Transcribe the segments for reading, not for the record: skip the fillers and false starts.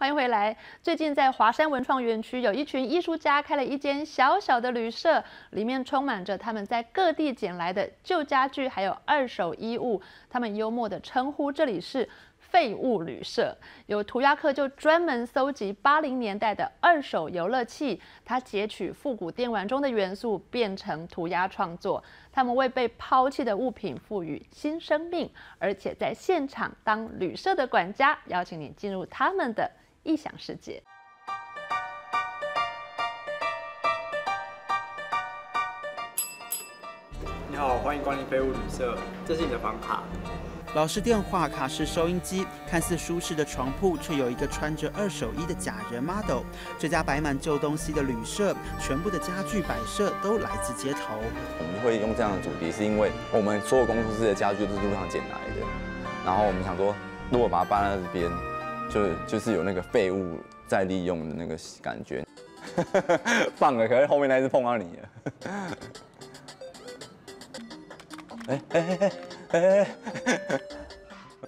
欢迎回来。最近在华山文创园区，有一群艺术家开了一间小小的旅社，里面充满着他们在各地捡来的旧家具，还有二手衣物。他们幽默地称呼这里是“废物旅社”。有涂鸦客就专门搜集80年代的二手游乐器，他截取复古电玩中的元素，变成涂鸦创作。他们为被抛弃的物品赋予新生命，而且在现场当旅社的管家，邀请你进入他们的 异想世界。你好，欢迎光临废物旅社，这是你的房卡。老式电话、卡式收音机，看似舒适的床铺，却有一个穿着二手衣的假人 model。这家摆满旧东西的旅社，全部的家具摆设都来自街头。我们会用这样的主题，是因为我们所有工作室的家具都是路上捡来的，然后我们想说，如果把它搬到这边， 就是有那个废物再利用的那个感觉，放了，可是后面那次碰到你了。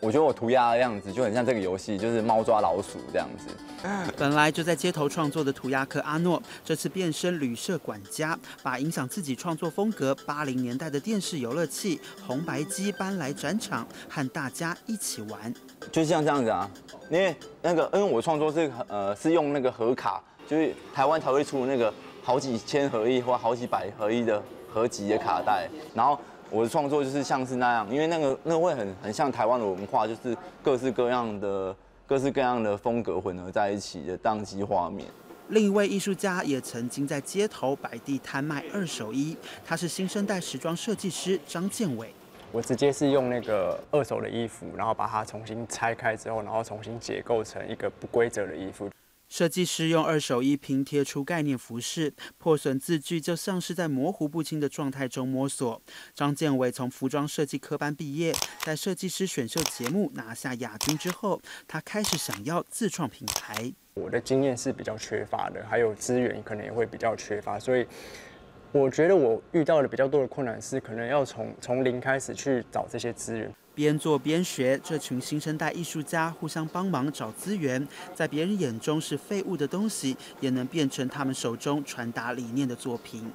我觉得我涂鸦的样子就很像这个游戏，就是猫抓老鼠这样子。本来就在街头创作的涂鸦客阿诺，这次变身旅社管家，把影响自己创作风格80年代的电视游乐器红白机搬来展场，和大家一起玩。就像这样子啊，因为我创作是用那个盒卡，就是台湾才会出那个好几千合一或好几百合一的合集的卡带，然后 我的创作就是像是那样，因为那会很像台湾的文化，就是各式各样的风格混合在一起的当机画面。另一位艺术家也曾经在街头摆地摊卖二手衣，他是新生代时装设计师张建伟。我直接是用那个二手的衣服，然后把它重新拆开之后，然后重新解构成一个不规则的衣服。 设计师用二手衣拼贴出概念服饰，破损字句就像是在模糊不清的状态中摸索。张建伟从服装设计科班毕业，在设计师选秀节目拿下亚军之后，他开始想要自创品牌。我的经验是比较缺乏的，还有资源可能也会比较缺乏，所以我觉得我遇到的比较多的困难是，可能要从零开始去找这些资源。 边做边学，这群新生代艺术家互相帮忙找资源，在别人眼中是废物的东西，也能变成他们手中传达理念的作品。